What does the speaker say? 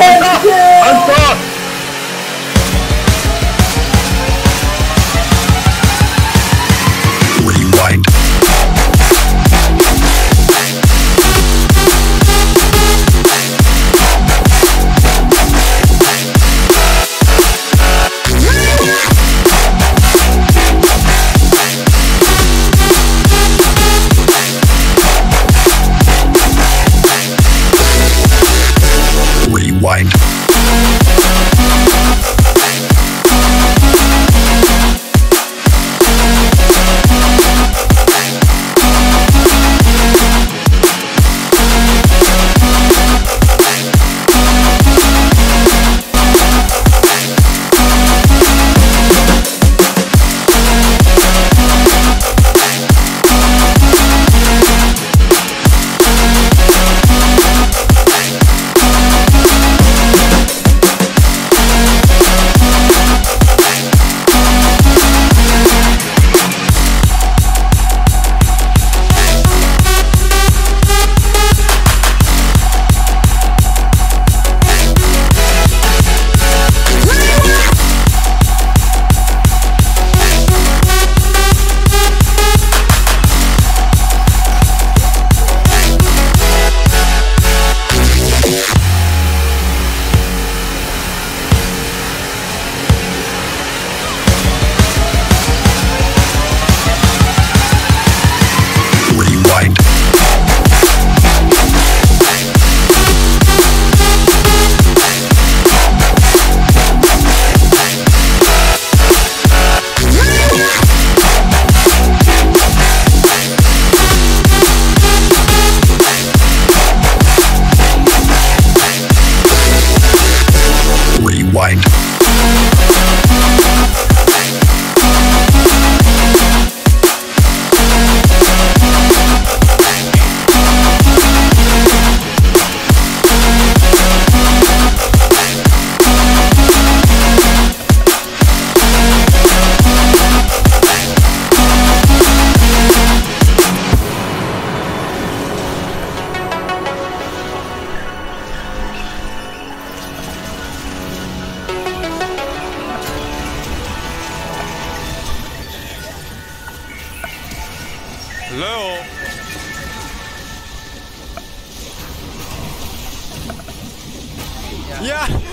I'm done. Rewind. Rewind. Rewind. Leo. Ja.